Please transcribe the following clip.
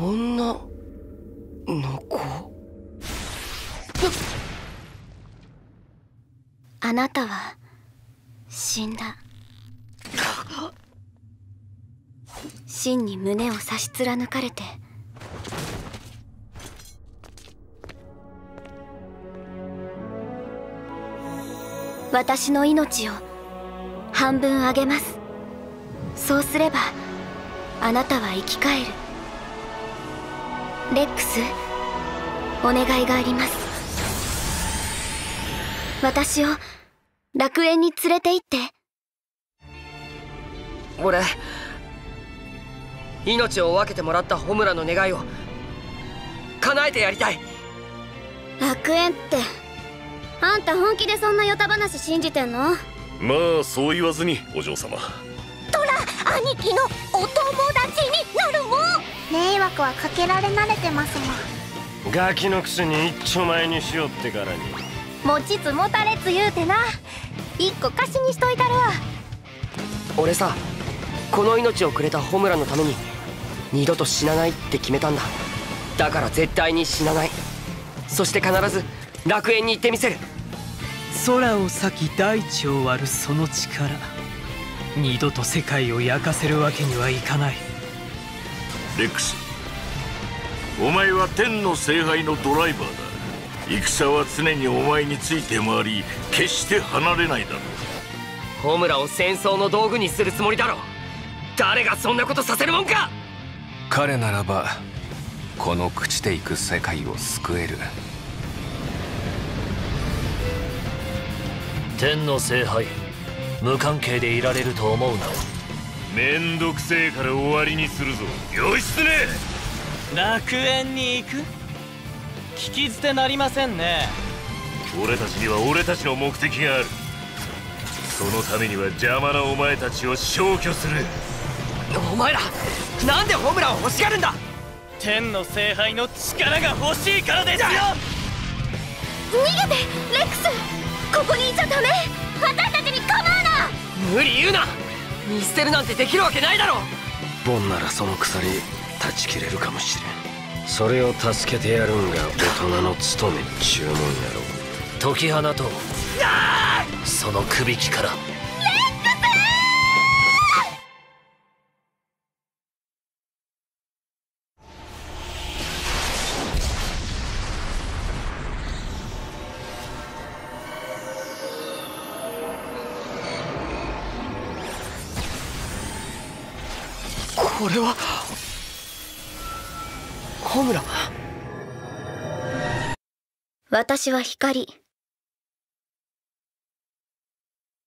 女の子。あなたは死んだ。真に胸を差し貫かれて。私の命を半分あげます。そうすればあなたは生き返る。レックス、お願いがあります。私を楽園に連れて行って。俺、命を分けてもらったホムラの願いを叶えてやりたい。楽園って、あんた本気でそんなヨタ話信じてんの？まあそう言わずにお嬢様。トラ兄貴のお友達になるもん。迷惑はかけられ慣れてますもん。ガキのくせに一丁前にしよってからに。持ちつ持たれつ言うてな。一個貸しにしといたるわ。俺さ、この命をくれたホムラのために二度と死なないって決めたんだ。だから絶対に死なない。そして必ず楽園に行ってみせる。空を裂き大地を割るその力、二度と世界を焼かせるわけにはいかない。レックス、お前は天の聖杯のドライバーだ。戦は常にお前について回り、決して離れないだろう。ホムラを戦争の道具にするつもりだろう。誰がそんなことさせるもんか。彼ならばこの朽ちていく世界を救える。天の聖杯、無関係でいられると思うな。めんどくせえから終わりにするぞ。よしつね。楽園に行く。聞き捨てなりませんね。俺たちには俺たちの目的がある。そのためには邪魔なお前たちを消去する。お前ら、なんでホムラを欲しがるんだ。天の聖杯の力が欲しいからですよ。逃げて、レックス。ここにいちゃダメ。私たちに構うな。無理言うな。見捨てるなんてできるわけないだろ。ボンならその鎖断ち切れるかもしれん。それを助けてやるんが大人の務め注文やろ。解き放とう、その首輝から。レックこれはホムラ。私は光。